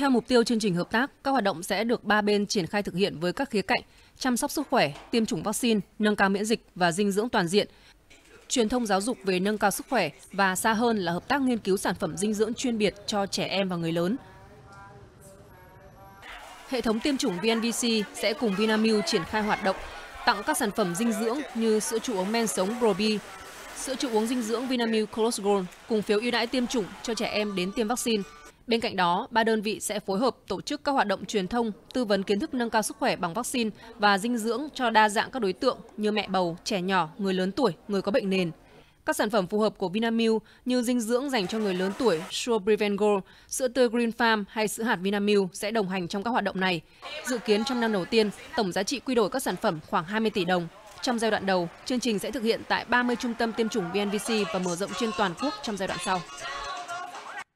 Theo mục tiêu chương trình hợp tác, các hoạt động sẽ được ba bên triển khai thực hiện với các khía cạnh chăm sóc sức khỏe, tiêm chủng vaccine, nâng cao miễn dịch và dinh dưỡng toàn diện, truyền thông giáo dục về nâng cao sức khỏe và xa hơn là hợp tác nghiên cứu sản phẩm dinh dưỡng chuyên biệt cho trẻ em và người lớn. Hệ thống tiêm chủng VNVC sẽ cùng Vinamilk triển khai hoạt động tặng các sản phẩm dinh dưỡng như sữa trụ uống men sống Probi, sữa trụ uống dinh dưỡng Vinamilk ColosGold cùng phiếu ưu đãi tiêm chủng cho trẻ em đến tiêm vaccine. Bên cạnh đó, ba đơn vị sẽ phối hợp tổ chức các hoạt động truyền thông, tư vấn kiến thức nâng cao sức khỏe bằng vaccine và dinh dưỡng cho đa dạng các đối tượng như mẹ bầu, trẻ nhỏ, người lớn tuổi, người có bệnh nền. Các sản phẩm phù hợp của Vinamilk như dinh dưỡng dành cho người lớn tuổi Sure Prevent Gold, sữa tươi Green Farm hay sữa hạt Vinamilk sẽ đồng hành trong các hoạt động này. Dự kiến trong năm đầu tiên, tổng giá trị quy đổi các sản phẩm khoảng 20 tỷ đồng. Trong giai đoạn đầu, chương trình sẽ thực hiện tại 30 trung tâm tiêm chủng VNVC và mở rộng trên toàn quốc trong giai đoạn sau.